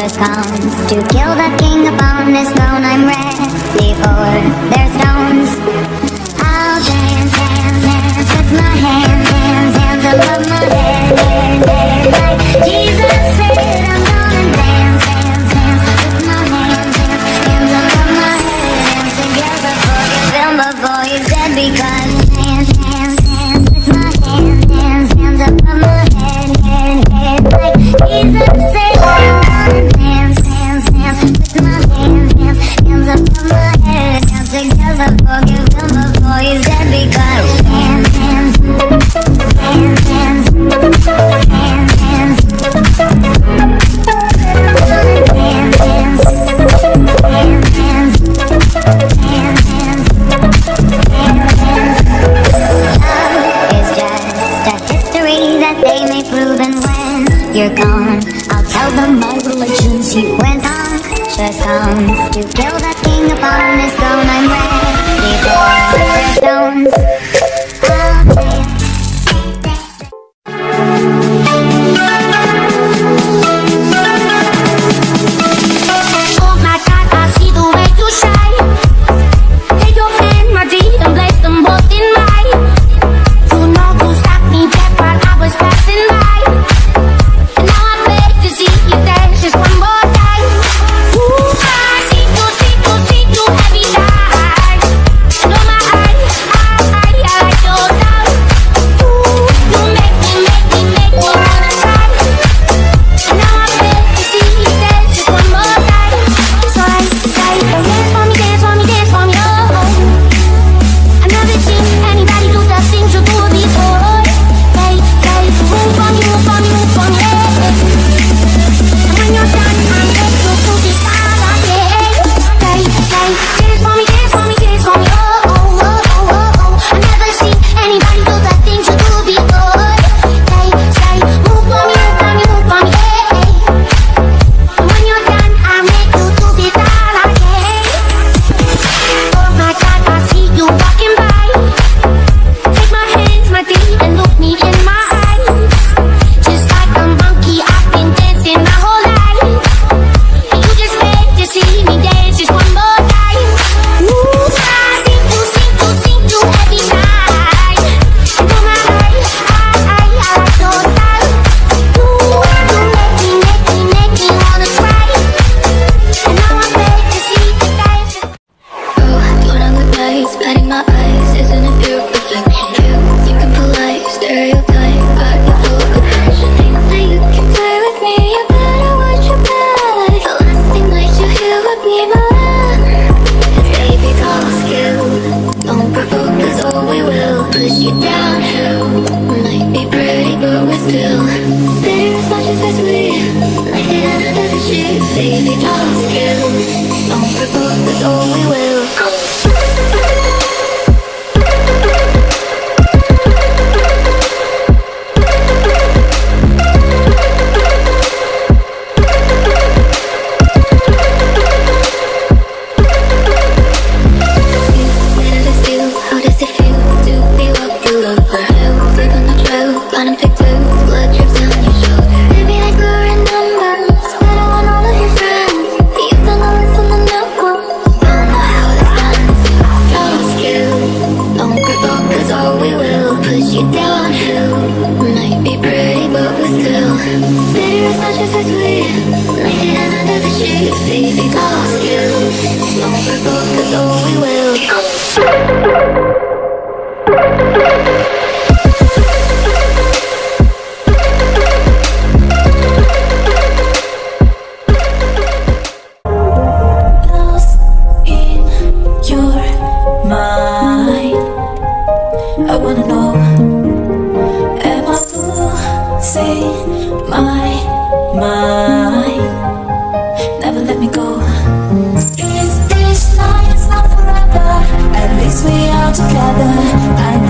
answers come. To kill the king upon his throne, I'm ready for their stones. I'll dance, dance, dance with my hands, hands, hands above my head, head, head. Like Jesus said, I'm gonna dance, dance, dance with my hands, hands, hands above my head. Dance together, forgive him before he's dead, because dance, dance, dance with my hands, hands, hands above my head, head, head. Like Jesus said, you're gone, I'll tell them my religion's you. When conscience comes to kill the king upon his throne, I'm ready for their stones. Oh my God, I see the way you shine. Take your hand, my dear, and place them both in mine. You know who stopped me dead while I was passing by. Together, I